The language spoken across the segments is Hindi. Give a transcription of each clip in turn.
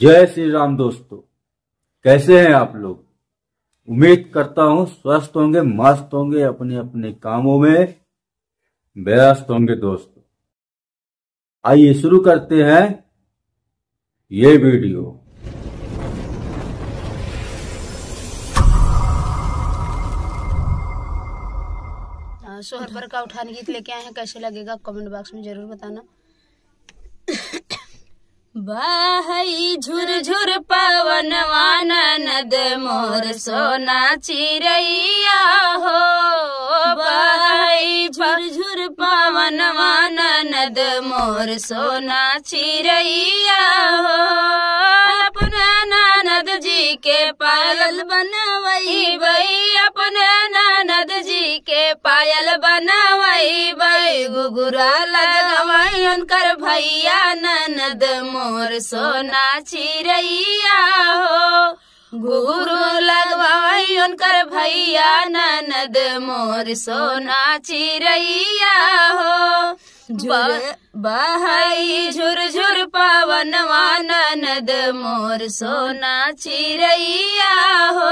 जय श्री राम दोस्तों, कैसे हैं आप लोग। उम्मीद करता हूं स्वस्थ होंगे, मस्त होंगे, अपने अपने कामों में व्यस्त होंगे। दोस्तों आइए शुरू करते हैं ये वीडियो। सोहर पर का उठान गीत लेके आए हैं, कैसे लगेगा आप कमेंट बॉक्स में जरूर बताना। बाहई झुर झुर पवन वानद मोर सोना चिरैया हो। बाहई झुर झुर पवन वानद मोर सोना चिरैया हो। अपना नानद जी के पायल बनवई बई, अपने नानद जी के पायल बनवई बई। गुगुरा लगवई उनकर भैया ननद मोर सोना चिरैया हो। गुरु लगवाई उनकर भैया ननद मोर सोना चिरैया हो। बहाई झुर झुर पवन वानद मोर सोना चिरैया हो।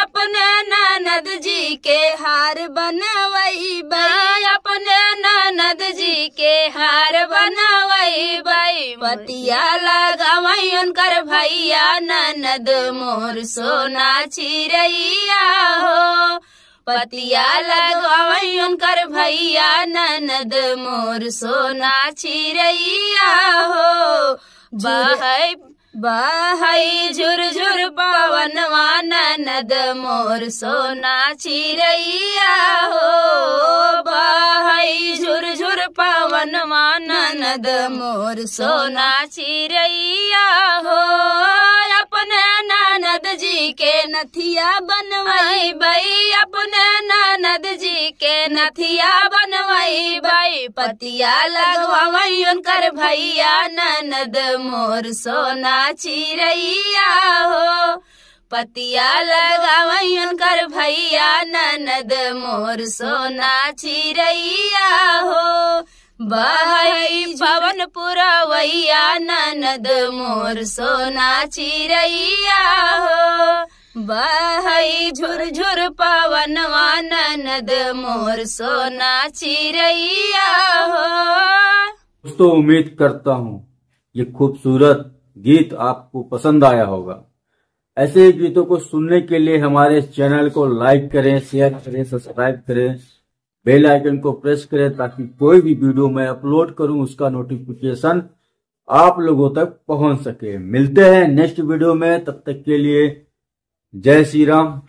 अपने ननद जी के हार बनवई बई, अपने ननद जी के हार बनवई बई। बतिया लगावई उनकर भैया ननद मोर सोना चिरैया हो। पतिया लगवाई उनकर भैया ननद मोर सोना चिरैया हो। बहाई झुर झुर पवन वानद मोर सोना चिरैया हो। बहाई झुर झुर पवन वानद मोर सोना चिरैया हो। अपने ननद जी के नथिया बनवाई बई, अपने ननद जी के नथिया बनवाई बई। पतिया लगवाई उनकर भैया ननद मोर सोना चिरैया हो। पतिया लगावई उनकर भैया ननद मोर सोना चिरैया हो। बहाई भवन पुरवैया ननद मोर सोना चिरैया हो। बहाई झुर झुर पवन वानद मोर सोना चिरैया हो। दोस्तों उम्मीद करता हूँ ये खूबसूरत गीत आपको पसंद आया होगा। ऐसे गीतों को सुनने के लिए हमारे चैनल को लाइक करें, शेयर करें, सब्सक्राइब करें, बेल आइकन को प्रेस करें ताकि कोई भी वीडियो मैं अपलोड करूं उसका नोटिफिकेशन आप लोगों तक पहुंच सके। मिलते हैं नेक्स्ट वीडियो में, तब तक के लिए जय श्री राम।